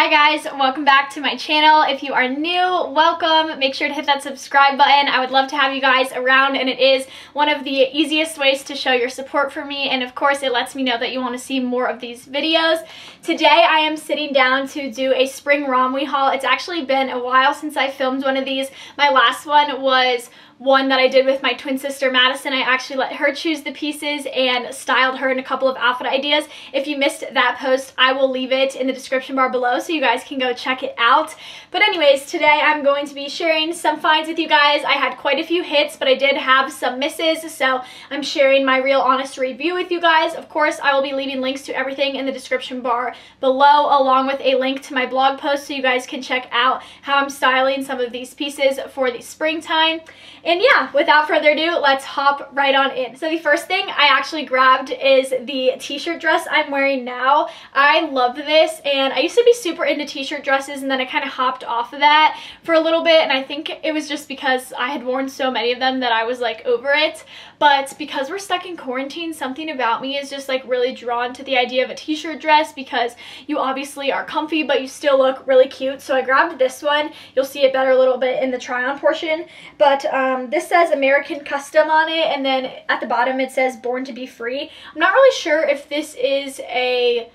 Hi guys, welcome back to my channel. If you are new, welcome. Make sure to hit that subscribe button. I would love to have you guys around, and it is one of the easiest ways to show your support for me, and of course it lets me know that you want to see more of these videos. Today I am sitting down to do a spring Romwe haul. It's actually been a while since I filmed one of these. My last one was one that I did with my twin sister Madison. I actually let her choose the pieces and styled her in a couple of outfit ideas. If you missed that post, I will leave it in the description bar below so you guys can go check it out. But anyways, today I'm going to be sharing some finds with you guys. I had quite a few hits, but I did have some misses, so I'm sharing my real honest review with you guys. Of course, I will be leaving links to everything in the description bar below, along with a link to my blog post so you guys can check out how I'm styling some of these pieces for the springtime. And yeah, without further ado, let's hop right on in. So the first thing I actually grabbed is the t-shirt dress I'm wearing now. I love this, and I used to be super into t-shirt dresses, and then I kind of hopped off of that for a little bit, and I think it was just because I had worn so many of them that I was like over it. But because we're stuck in quarantine, something about me is just like really drawn to the idea of a t-shirt dress, because you obviously are comfy but you still look really cute. So I grabbed this one. You'll see it better a little bit in the try on portion, but this says American Custom on it, and then at the bottom it says Born to be Free. I'm not really sure if this is a,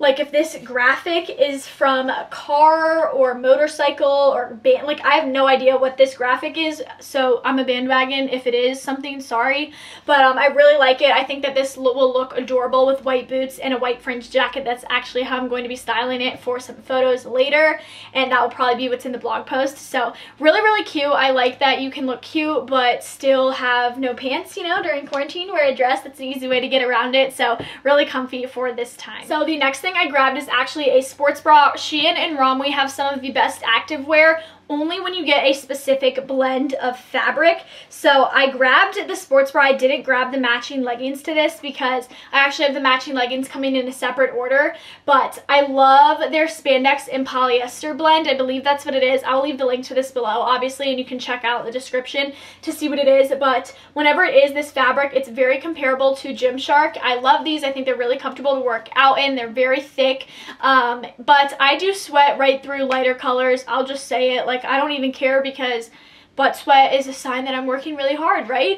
like, if this graphic is from a car or motorcycle or band, like, I have no idea what this graphic is, so I'm a bandwagon if it is something, sorry. But I really like it. I think that this will look adorable with white boots and a white fringe jacket. That's actually how I'm going to be styling it for some photos later, and that will probably be what's in the blog post. So really, really cute. I like that you can look cute but still have no pants, you know, during quarantine. Wear a dress, that's an easy way to get around it. So really comfy for this time. So the next thing I grabbed is actually a sports bra. Shein and Romwe have some of the best activewear, only when you get a specific blend of fabric. So I grabbed the sports bra. I didn't grab the matching leggings to this because I actually have the matching leggings coming in a separate order, but I love their spandex and polyester blend. I believe that's what it is. I'll leave the link to this below, obviously, and you can check out the description to see what it is. But whenever it is this fabric, it's very comparable to Gymshark. I love these. I think they're really comfortable to work out in. They're very thick, but I do sweat right through lighter colors. I'll just say it, like, I don't even care, because butt sweat is a sign that I'm working really hard, right?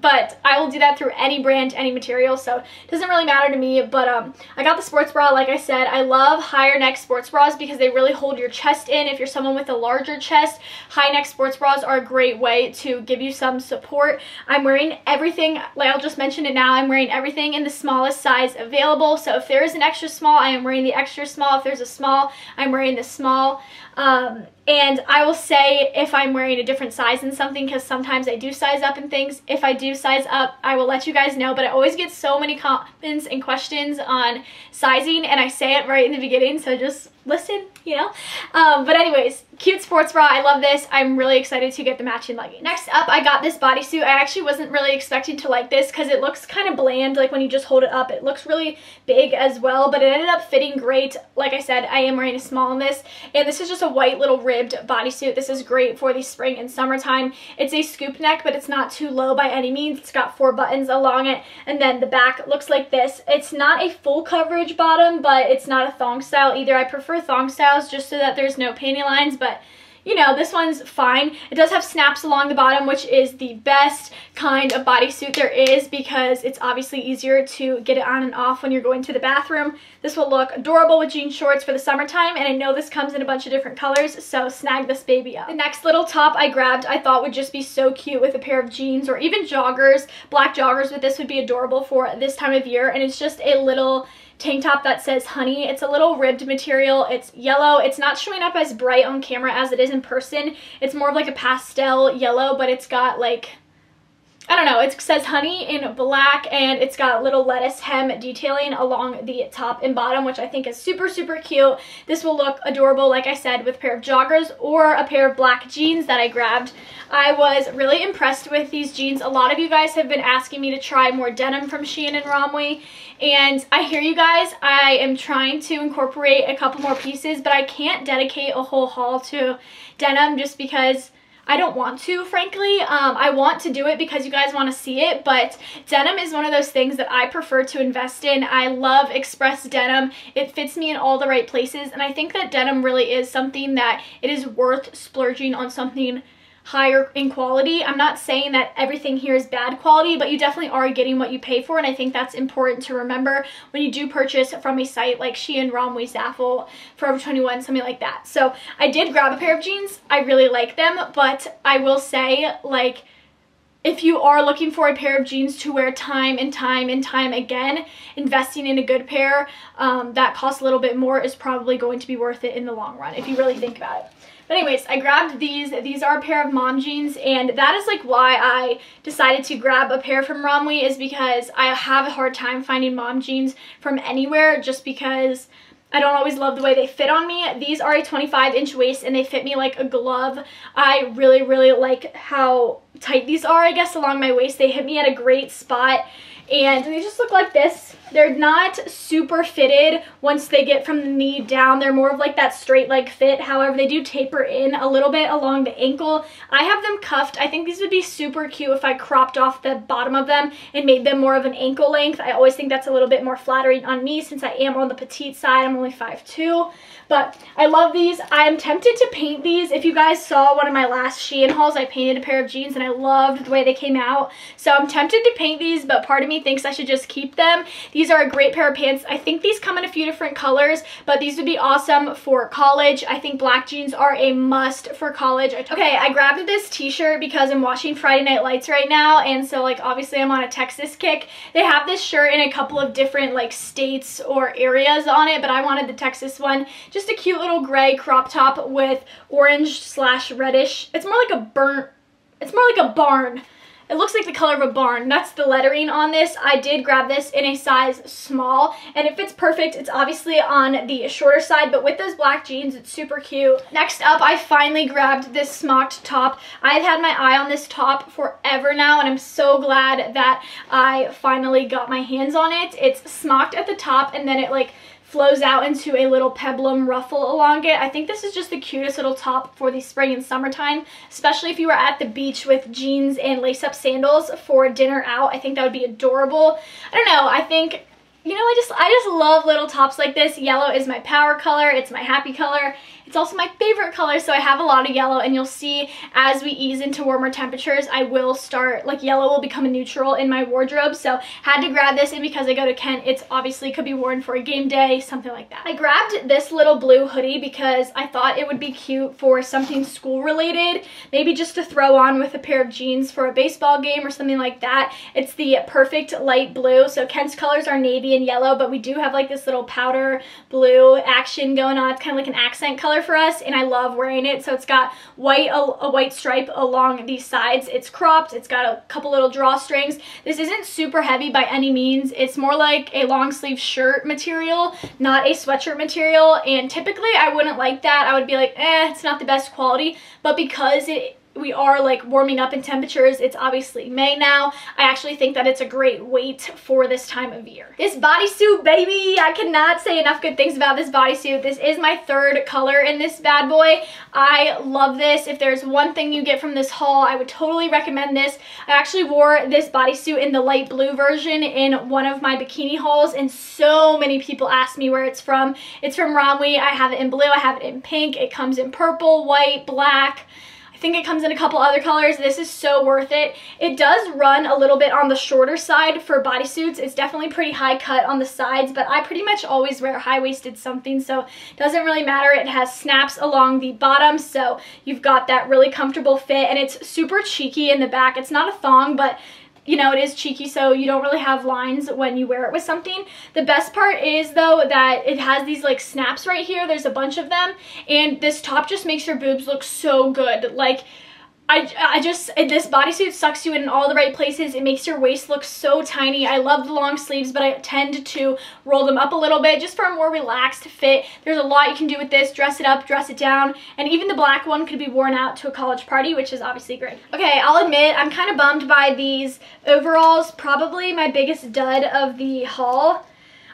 But I will do that through any brand, any material, so it doesn't really matter to me. But I got the sports bra, like I said. I love higher neck sports bras because they really hold your chest in. If you're someone with a larger chest, high neck sports bras are a great way to give you some support. I'm wearing everything, like, I'll just mention it now, I'm wearing everything in the smallest size available. So if there is an extra small, I am wearing the extra small. If there's a small, I'm wearing the small. And I will say, if I'm wearing a different size in something, because sometimes I do size up in things, if I do size up, I will let you guys know. But I always get so many comments and questions on sizing, and I say it right in the beginning, so just listen, you know. But anyways, cute sports bra. I love this. I'm really excited to get the matching leggings. Next up, I got this bodysuit. I actually wasn't really expecting to like this because it looks kind of bland. Like, when you just hold it up, it looks really big as well, but it ended up fitting great. Like I said, I am wearing a small in this, and this is just a white little ribbed bodysuit. This is great for the spring and summertime. It's a scoop neck, but it's not too low by any means. It's got 4 buttons along it, and then the back looks like this. It's not a full coverage bottom, but it's not a thong style either. I prefer thong styles just so that there's no panty lines, but you know, this one's fine. It does have snaps along the bottom, which is the best kind of bodysuit there is because it's obviously easier to get it on and off when you're going to the bathroom. This will look adorable with jean shorts for the summertime, and I know this comes in a bunch of different colors, so snag this baby up. The next little top I grabbed I thought would just be so cute with a pair of jeans or even joggers. Black joggers with this would be adorable for this time of year, and it's just a little tank top that says honey. It's a little ribbed material. It's yellow. It's not showing up as bright on camera as it is in person. It's more of like a pastel yellow, but it's got, like, I don't know, it says honey in black, and it's got little lettuce hem detailing along the top and bottom, which I think is super, super cute. This will look adorable, like I said, with a pair of joggers or a pair of black jeans that I grabbed. I was really impressed with these jeans. A lot of you guys have been asking me to try more denim from Shein and Romwe, and I hear you guys. I am trying to incorporate a couple more pieces, but I can't dedicate a whole haul to denim just because I don't want to, frankly. I want to do it because you guys want to see it, but denim is one of those things that I prefer to invest in. I love Express denim. It fits me in all the right places, and I think that denim really is something that it is worth splurging on something higher in quality. I'm not saying that everything here is bad quality, but you definitely are getting what you pay for, and I think that's important to remember when you do purchase from a site like Shein, Romwe, Zaful, Forever 21, something like that. So I did grab a pair of jeans. I really like them, but I will say, like, if you are looking for a pair of jeans to wear time and time and time again, investing in a good pair that costs a little bit more is probably going to be worth it in the long run if you really think about it. But anyways, I grabbed these. These are a pair of mom jeans, and that is like why I decided to grab a pair from Romwe, is because I have a hard time finding mom jeans from anywhere just because I don't always love the way they fit on me. These are a 25-inch waist, and they fit me like a glove. I really, really like how tight these are, I guess, along my waist. They hit me at a great spot, and they just look like this. They're not super fitted once they get from the knee down. They're more of like that straight leg fit. However, they do taper in a little bit along the ankle. I have them cuffed. I think these would be super cute if I cropped off the bottom of them and made them more of an ankle length. I always think that's a little bit more flattering on me since I am on the petite side. I'm only 5'2", but I love these. I am tempted to paint these. If you guys saw one of my last Shein hauls, I painted a pair of jeans, and I loved the way they came out. So I'm tempted to paint these, but part of me thinks I should just keep them. These are a great pair of pants. I think these come in a few different colors, but these would be awesome for college. I think black jeans are a must for college. Okay, I grabbed this t-shirt because I'm watching Friday Night Lights right now, and so, like, obviously I'm on a Texas kick. They have this shirt in a couple of different, like, states or areas on it, but I wanted the Texas one. Just a cute little gray crop top with orange slash reddish. It's more like a burnt, it's more like a barn. It looks like the color of a barn. That's the lettering on this. I did grab this in a size small, and it fits perfect. It's obviously on the shorter side, but with those black jeans, it's super cute. Next up, I finally grabbed this smocked top. I've had my eye on this top forever now, and I'm so glad that I finally got my hands on it. It's smocked at the top, and then it, like, flows out into a little peplum ruffle along it. I think this is just the cutest little top for the spring and summertime, especially if you are at the beach with jeans and lace-up sandals for dinner out. I think that would be adorable. I don't know. I think, you know, I just love little tops like this. Yellow is my power color. It's my happy color. It's also my favorite color, so I have a lot of yellow, and you'll see as we ease into warmer temperatures, I will start, like, yellow will become a neutral in my wardrobe, so had to grab this, and because I go to Kent, it's obviously could be worn for a game day, something like that. I grabbed this little blue hoodie because I thought it would be cute for something school-related, maybe just to throw on with a pair of jeans for a baseball game or something like that. It's the perfect light blue, so Kent's colors are navy and yellow, but we do have, like, this little powder blue action going on. It's kind of like an accent color for us, and I love wearing it. So it's got white, a white stripe along these sides. It's cropped. It's got a couple little drawstrings. This isn't super heavy by any means. It's more like a long sleeve shirt material, not a sweatshirt material, and typically I wouldn't like that. I would be like, it's not the best quality, but because we are, like, warming up in temperatures. It's obviously May now. I actually think that it's a great weight for this time of year. This bodysuit, baby! I cannot say enough good things about this bodysuit. This is my third color in this bad boy. I love this. If there's one thing you get from this haul, I would totally recommend this. I actually wore this bodysuit in the light blue version in one of my bikini hauls, and so many people asked me where it's from. It's from Romwe. I have it in blue. I have it in pink. It comes in purple, white, black. I think it comes in a couple other colors. This is so worth it. It does run a little bit on the shorter side for bodysuits. It's definitely pretty high cut on the sides, but I pretty much always wear high-waisted something, so it doesn't really matter. It has snaps along the bottom, so you've got that really comfortable fit, and it's super cheeky in the back. It's not a thong, but you know, it is cheeky, so you don't really have lines when you wear it with something. The best part is, though, that it has these, like, snaps right here. There's a bunch of them, and this top just makes your boobs look so good. Like, this bodysuit sucks you in all the right places. It makes your waist look so tiny. I love the long sleeves, but I tend to roll them up a little bit just for a more relaxed fit. There's a lot you can do with this. Dress it up, dress it down, and even the black one could be worn out to a college party, which is obviously great. Okay, I'll admit, I'm kind of bummed by these overalls. Probably my biggest dud of the haul.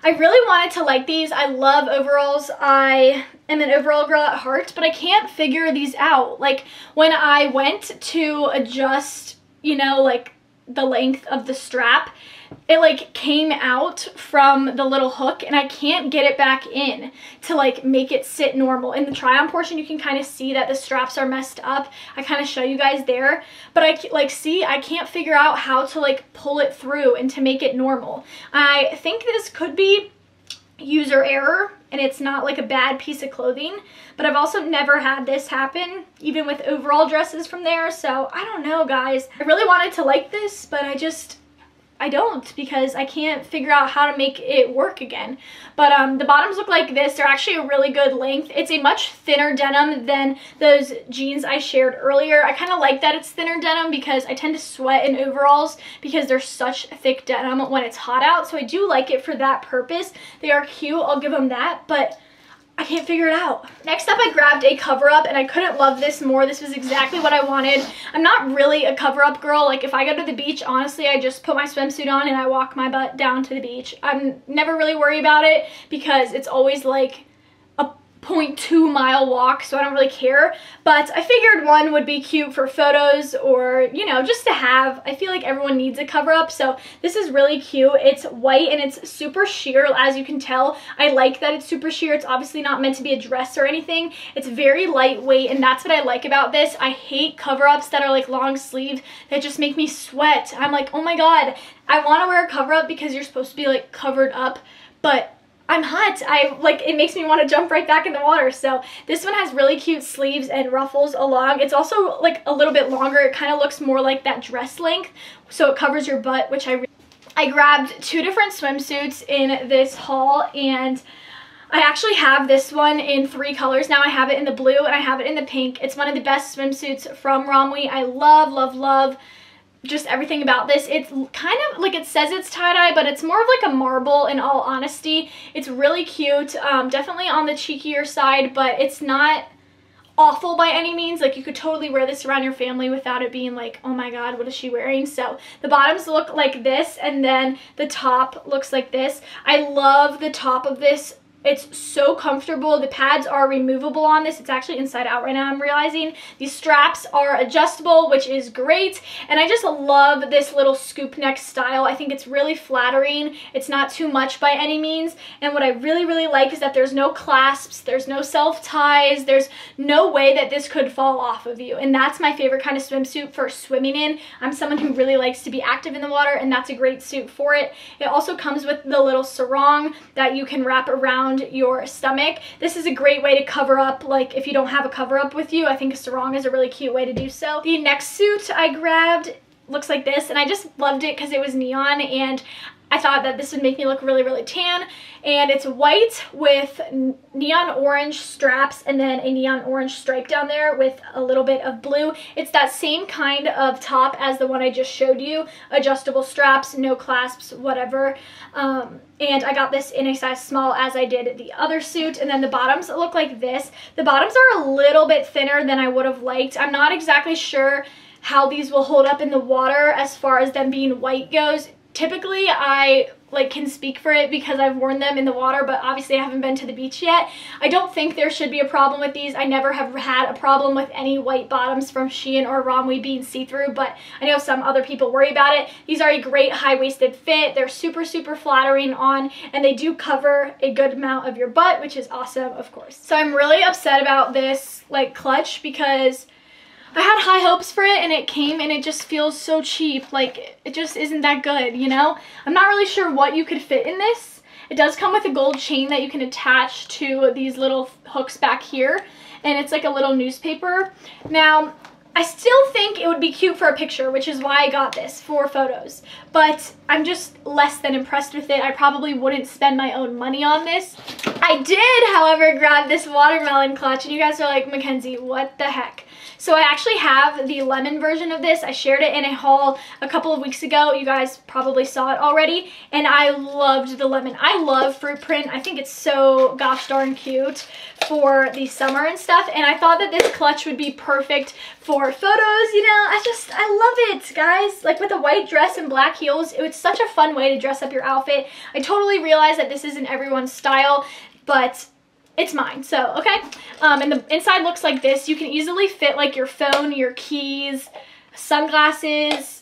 I really wanted to like these. I love overalls. I am an overall girl at heart, but I can't figure these out. Like, when I went to adjust, you know, like the length of the strap, it like came out from the little hook and I can't get it back in to like make it sit normal. In the try on portion, you can kind of see that the straps are messed up. I kind of show you guys there, but I like, see, I can't figure out how to like pull it through and to make it normal. I think this could be user error and it's not like a bad piece of clothing, but I've also never had this happen, even with overall dresses from there. So I don't know, guys. I really wanted to like this, but I don't, because I can't figure out how to make it work again. But the bottoms look like this. They're actually a really good length. It's a much thinner denim than those jeans I shared earlier. I kind of like that it's thinner denim because I tend to sweat in overalls because they're such thick denim when it's hot out. So I do like it for that purpose. They are cute, I'll give them that, but I can't figure it out. Next up, I grabbed a cover-up and I couldn't love this more. This was exactly what I wanted. I'm not really a cover-up girl. Like, if I go to the beach, honestly, I just put my swimsuit on and I walk my butt down to the beach. I'm never really worried about it because it's always like a 0.2-mile walk, so I don't really care. But I figured one would be cute for photos or, you know, just to have. I feel like everyone needs a cover-up, so this is really cute. It's white and it's super sheer, as you can tell. I like that it's super sheer. It's obviously not meant to be a dress or anything. It's very lightweight, and that's what I like about this. I hate cover-ups that are like long sleeve that just make me sweat. I'm like, oh my god, I want to wear a cover-up because you're supposed to be like covered up, but I'm hot. It makes me want to jump right back in the water. So this one has really cute sleeves and ruffles along. It's also like a little bit longer. It kind of looks more like that dress length. So it covers your butt, which I grabbed two different swimsuits in this haul, and I actually have this one in 3 colors now. I have it in the blue and I have it in the pink. It's one of the best swimsuits from Romwe. I love, love, love just everything about this. It's kind of like, it says it's tie-dye, but it's more of like a marble, in all honesty. It's really cute, definitely on the cheekier side, but it's not awful by any means. Like, you could totally wear this around your family without it being like, oh my god, what is she wearing? So the bottoms look like this, and then the top looks like this. I love the top of this. It's so comfortable. The pads are removable on this. It's actually inside out right now, I'm realizing. These straps are adjustable, which is great. And I just love this little scoop neck style. I think it's really flattering. It's not too much by any means. And what I really, really like is that there's no clasps, there's no self ties, there's no way that this could fall off of you. And that's my favorite kind of swimsuit for swimming in. I'm someone who really likes to be active in the water, and that's a great suit for it. It also comes with the little sarong that you can wrap around your stomach. This is a great way to cover up, like, if you don't have a cover up with you. I think a sarong is a really cute way to do so. The next suit I grabbed looks like this, and I just loved it because it was neon, and I thought that this would make me look really, really tan. And it's white with neon orange straps and then a neon orange stripe down there with a little bit of blue. It's that same kind of top as the one I just showed you. Adjustable straps, no clasps, whatever. And I got this in a size small, as I did the other suit. And then the bottoms look like this. The bottoms are a little bit thinner than I would have liked. I'm not exactly sure how these will hold up in the water as far as them being white goes. Typically, I like can speak for it because I've worn them in the water, but obviously I haven't been to the beach yet. I don't think there should be a problem with these. I never have had a problem with any white bottoms from Shein or Romwe being see-through, but I know some other people worry about it. These are a great high-waisted fit. They're super, super flattering on, and they do cover a good amount of your butt, which is awesome, of course. So I'm really upset about this like clutch because I had high hopes for it, and it came and it just feels so cheap. Like, it just isn't that good, you know? I'm not really sure what you could fit in this. It does come with a gold chain that you can attach to these little hooks back here, and it's like a little newspaper. Now, I still think it would be cute for a picture, which is why I got this for photos, but I'm just less than impressed with it. I probably wouldn't spend my own money on this. I did, however, grab this watermelon clutch, and you guys are like, McKenzie, what the heck? So I actually have the lemon version of this. I shared it in a haul a couple of weeks ago. You guys probably saw it already, and I loved the lemon. I love fruit print. I think it's so gosh darn cute. for the summer and stuff, and I thought that this clutch would be perfect for photos. You know, I love it, guys. Like with a white dress and black heels, it was such a fun way to dress up your outfit. I totally realize that this isn't everyone's style, but it's mine, so okay. And the inside looks like this. You can easily fit like your phone, your keys, sunglasses,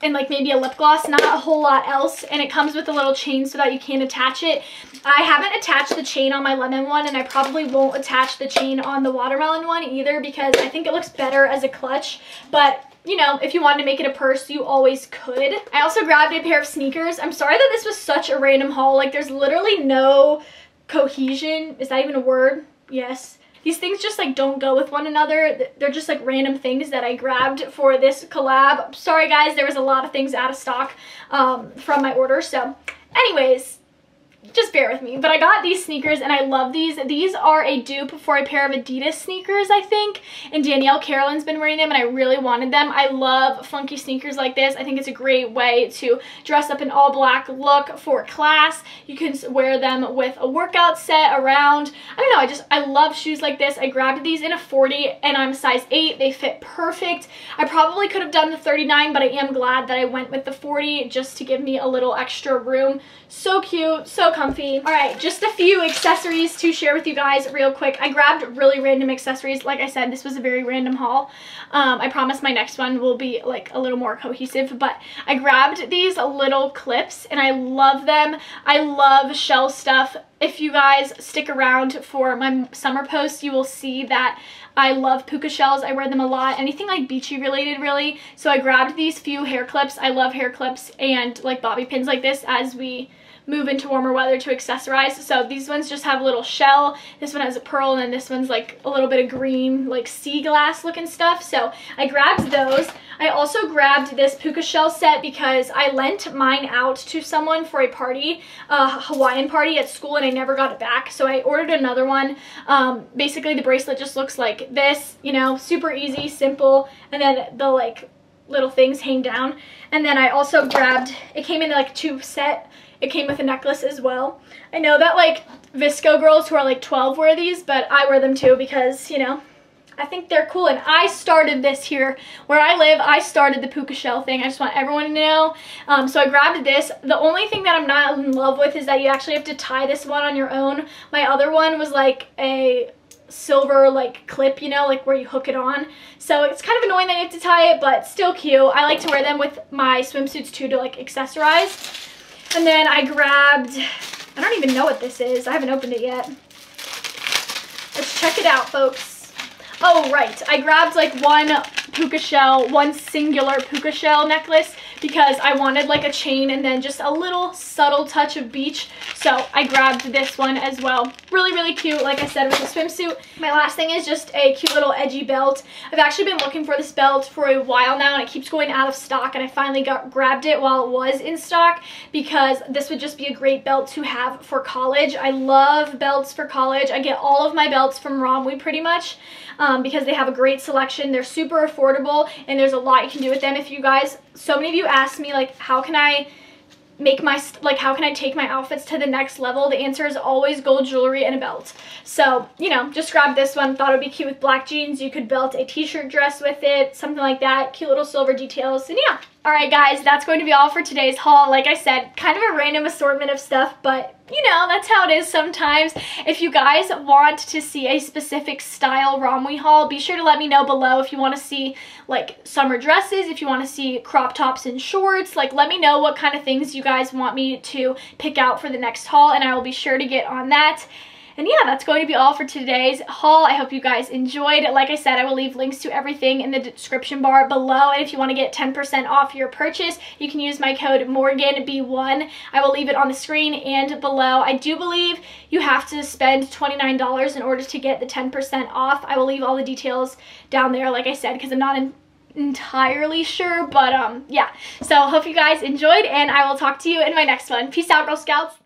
and like maybe a lip gloss, not a whole lot else. And it comes with a little chain so that you can attach it. I haven't attached the chain on my lemon one, and I probably won't attach the chain on the watermelon one either because I think it looks better as a clutch. But you know, if you wanted to make it a purse, you always could. I also grabbed a pair of sneakers. I'm sorry that this was such a random haul. Like there's literally no cohesion. Is that even a word? Yes. These things just like don't go with one another. They're just like random things that I grabbed for this collab. Sorry guys, there was a lot of things out of stock from my order. So anyways, just bear with me. But I got these sneakers and I love these. These are a dupe for a pair of Adidas sneakers, I think. And Danielle Carolyn's been wearing them and I really wanted them. I love funky sneakers like this. I think it's a great way to dress up an all black look for class. You can wear them with a workout set around. I don't know, I love shoes like this. I grabbed these in a 40 and I'm size 8. They fit perfect. I probably could have done the 39, but I am glad that I went with the 40 just to give me a little extra room. So cute, so comfy. All right, just a few accessories to share with you guys real quick. I grabbed really random accessories. Like I said, this was a very random haul. I promise my next one will be like a little more cohesive, but I grabbed these little clips and I love them. I love shell stuff. If you guys stick around for my summer posts, you will see that I love puka shells. I wear them a lot. Anything like beachy related, really. So I grabbed these few hair clips. I love hair clips and like bobby pins like this as we move into warmer weather to accessorize. So these ones just have a little shell. This one has a pearl, and then this one's like a little bit of green, like sea glass looking stuff. So I grabbed those. I also grabbed this puka shell set because I lent mine out to someone for a party, a Hawaiian party at school, and I never got it back. So I ordered another one. Basically the bracelet just looks like this, you know, super easy, simple, and then the like little things hang down. And then I also grabbed, it came in like a tube set. It came with a necklace as well. I know that like VSCO girls who are like 12 wear these, but I wear them too because, you know, I think they're cool. And I started this here where I live. I started the puka shell thing. I just want everyone to know. So I grabbed this. The only thing that I'm not in love with is that you actually have to tie this one on your own. My other one was like a silver like clip, you know, like where you hook it on. So it's kind of annoying that you have to tie it, but still cute. I like to wear them with my swimsuits too to like accessorize. And then I grabbed, I don't even know what this is. I haven't opened it yet. Let's check it out, folks. Oh, right. I grabbed like one puka shell, one singular puka shell necklace because I wanted like a chain and then just a little subtle touch of beach. So I grabbed this one as well. Really, really cute. Like I said, with a swimsuit. My last thing is just a cute little edgy belt. I've actually been looking for this belt for a while now and it keeps going out of stock, and I finally grabbed it while it was in stock because this would just be a great belt to have for college. I love belts for college. I get all of my belts from Romwe pretty much because they have a great selection. They're super affordable and there's a lot you can do with them. If you guys, so many of you asked me like, how can I make my, like how can I take my outfits to the next level? The answer is always gold jewelry and a belt. So, you know, just grab this one. Thought it'd be cute with black jeans. You could belt a t-shirt dress with it, something like that. Cute little silver details, and yeah. All right, guys, that's going to be all for today's haul. Like I said, kind of a random assortment of stuff, but you know, that's how it is sometimes. If you guys want to see a specific style Romwe haul, be sure to let me know below. If you want to see like summer dresses, if you want to see crop tops and shorts, like let me know what kind of things you guys want me to pick out for the next haul, and I will be sure to get on that. And yeah, that's going to be all for today's haul. I hope you guys enjoyed. Like I said, I will leave links to everything in the description bar below. And if you want to get 10% off your purchase, you can use my code MorganB1. I will leave it on the screen and below. I do believe you have to spend $29 in order to get the 10% off. I will leave all the details down there, like I said, because I'm not entirely sure. But yeah, so hope you guys enjoyed, and I will talk to you in my next one. Peace out, Girl Scouts.